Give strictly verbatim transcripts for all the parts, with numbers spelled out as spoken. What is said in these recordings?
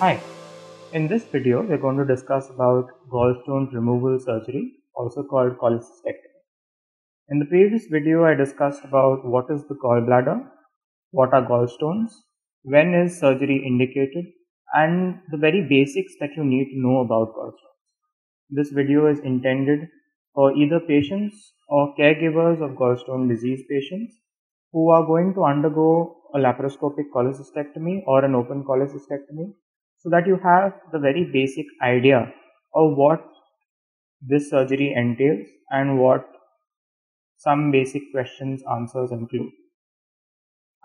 Hi, in this video we are going to discuss about gallstone removal surgery, also called cholecystectomy. In the previous video I discussed about what is the gallbladder, what are gallstones, when is surgery indicated, and the very basics that you need to know about gallstones. This video is intended for either patients or caregivers of gallstone disease patients who are going to undergo a laparoscopic cholecystectomy or an open cholecystectomy, so that you have the very basic idea of what this surgery entails and what some basic questions, answers include.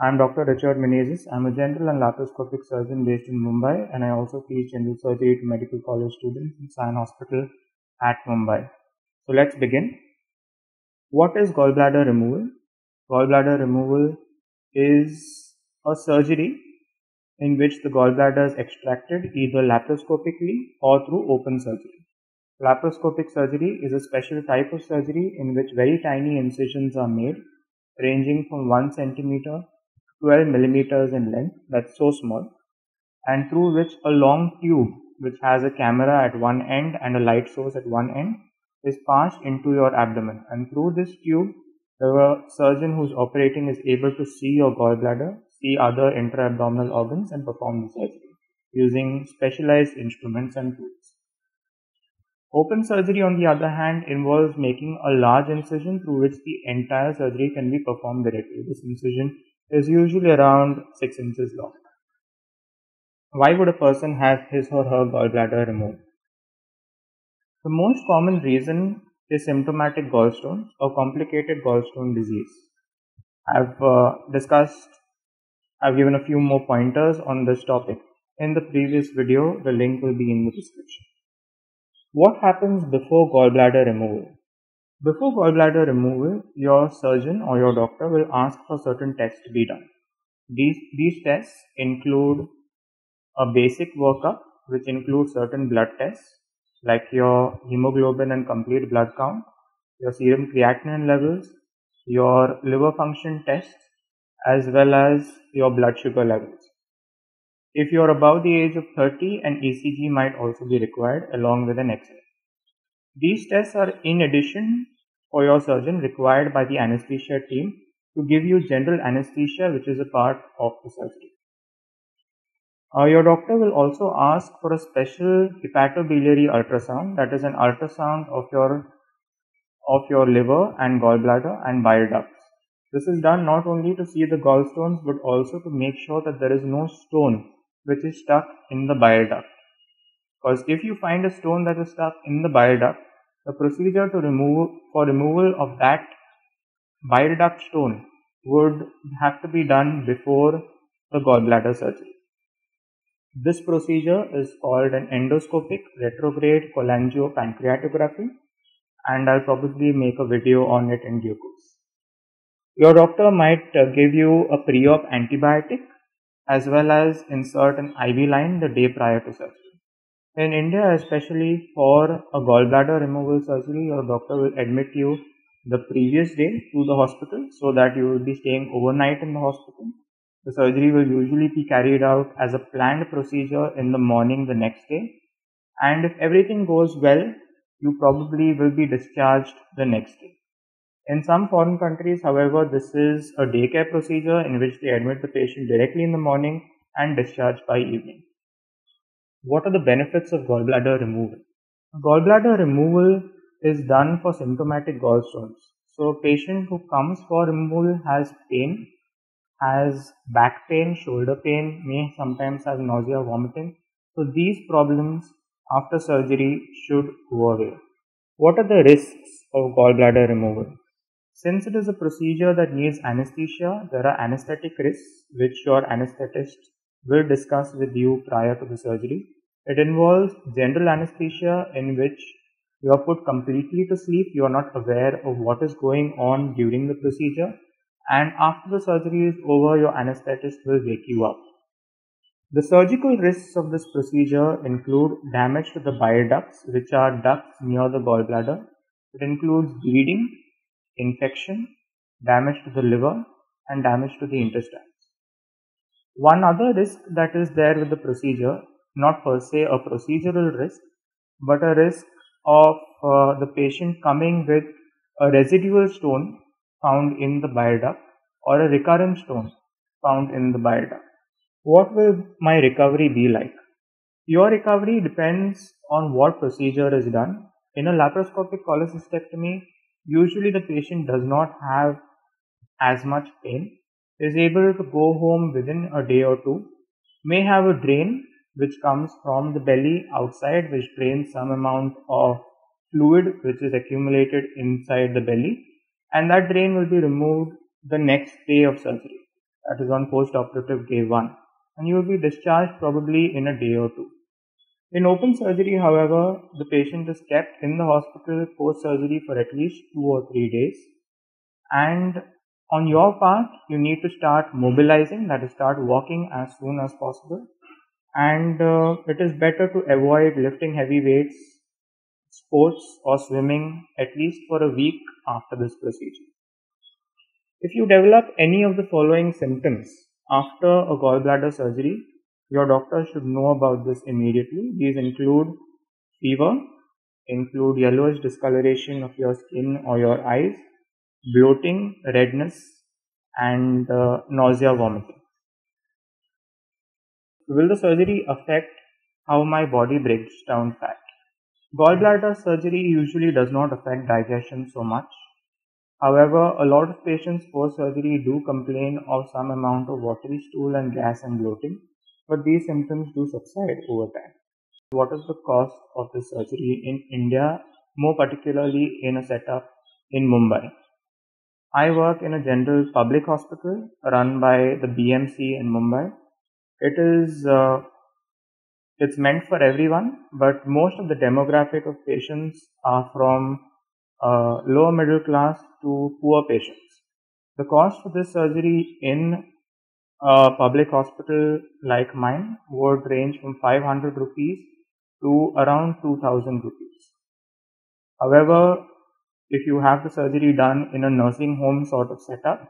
I am Doctor Richard Menezes. I am a general and laparoscopic surgeon based in Mumbai, and I also teach general surgery to medical college students in Sion Hospital at Mumbai. So let's begin. What is gallbladder removal? Gallbladder removal is a surgery in which the gallbladder is extracted either laparoscopically or through open surgery. Laparoscopic surgery is a special type of surgery in which very tiny incisions are made, ranging from one centimeter to twelve millimeters in length, that's so small, and through which a long tube which has a camera at one end and a light source at one end is passed into your abdomen, and through this tube the surgeon who is operating is able to see your gallbladder, see other intra-abdominal organs, and perform the surgery using specialized instruments and tools. Open surgery, on the other hand, involves making a large incision through which the entire surgery can be performed directly. This incision is usually around six inches long. Why would a person have his or her gallbladder removed? The most common reason is symptomatic gallstones or complicated gallstone disease. I've uh, discussed, I've given a few more pointers on this topic in the previous video. The link will be in the description. What happens before gallbladder removal? Before gallbladder removal, your surgeon or your doctor will ask for certain tests to be done. These, these tests include a basic workup which includes certain blood tests, like your hemoglobin and complete blood count, your serum creatinine levels, your liver function tests, as well as your blood sugar levels. If you are above the age of thirty, an E C G might also be required along with an X-ray. These tests are in addition for your surgeon required by the anesthesia team to give you general anesthesia, which is a part of the surgery. Uh, your doctor will also ask for a special hepatobiliary ultrasound, that is an ultrasound of your of your liver and gallbladder and bile ducts. This is done not only to see the gallstones but also to make sure that there is no stone which is stuck in the bile duct. Because if you find a stone that is stuck in the bile duct, the procedure to remove for removal of that bile duct stone would have to be done before the gallbladder surgery. This procedure is called an endoscopic retrograde cholangiopancreatography, and I'll probably make a video on it in due course. Your doctor might give you a pre-op antibiotic as well as insert an I V line the day prior to surgery. In India, especially for a gallbladder removal surgery, your doctor will admit you the previous day to the hospital, so that you will be staying overnight in the hospital. The surgery will usually be carried out as a planned procedure in the morning the next day, and if everything goes well, you probably will be discharged the next day. In some foreign countries, however, this is a daycare procedure in which they admit the patient directly in the morning and discharge by evening. What are the benefits of gallbladder removal? Gallbladder removal is done for symptomatic gallstones. So a patient who comes for removal has pain, has back pain, shoulder pain, may sometimes have nausea, vomiting. So these problems after surgery should go away. What are the risks of gallbladder removal? Since it is a procedure that needs anesthesia, there are anesthetic risks which your anesthetist will discuss with you prior to the surgery. It involves general anesthesia in which you are put completely to sleep, you are not aware of what is going on during the procedure, and after the surgery is over, your anesthetist will wake you up. The surgical risks of this procedure include damage to the bile ducts, which are ducts near the gallbladder. It includes bleeding, infection, damage to the liver, and damage to the intestines. One other risk that is there with the procedure not per se a procedural risk, but a risk of uh, the patient coming with a residual stone found in the bile duct or a recurrent stone found in the bile duct. What will my recovery be like? Your recovery depends on what procedure is done. In a laparoscopic cholecystectomy, usually the patient does not have as much pain, is able to go home within a day or two, may have a drain which comes from the belly outside, which drains some amount of fluid which is accumulated inside the belly, and that drain will be removed the next day of surgery, that is on post-operative day one, and you will be discharged probably in a day or two. In open surgery, however, the patient is kept in the hospital post-surgery for at least two or three days, and on your part, you need to start mobilizing, that is start walking as soon as possible, and uh, it is better to avoid lifting heavy weights, sports or swimming at least for a week after this procedure. If you develop any of the following symptoms after a gallbladder surgery, your doctor should know about this immediately. These include fever, include yellowish discoloration of your skin or your eyes, bloating, redness, and uh, nausea, vomiting. Will the surgery affect how my body breaks down fat? Gallbladder surgery usually does not affect digestion so much. However, a lot of patients post-surgery do complain of some amount of watery stool and gas and bloating, but these symptoms do subside over time. What is the cost of the surgery in India, more particularly in a setup in Mumbai? I work in a general public hospital run by the B M C in Mumbai. It is, uh, it's meant for everyone, but most of the demographic of patients are from uh, lower middle class to poor patients. The cost for this surgery in a public hospital like mine would range from five hundred rupees to around two thousand rupees. However, if you have the surgery done in a nursing home sort of setup,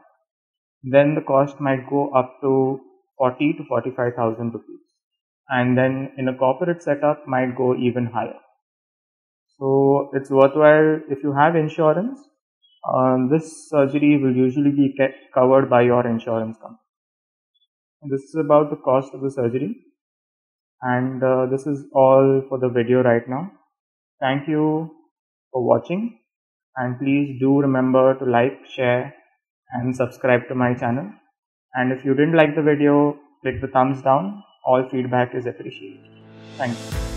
then the cost might go up to forty to forty-five thousand rupees, and then in a corporate setup might go even higher. So it's worthwhile if you have insurance. Uh, this surgery will usually be kept covered by your insurance company. This is about the cost of the surgery, and uh, this is all for the video right now. Thank you for watching, and please do remember to like, share and subscribe to my channel. And if you didn't like the video, click the thumbs down. All feedback is appreciated. Thank you.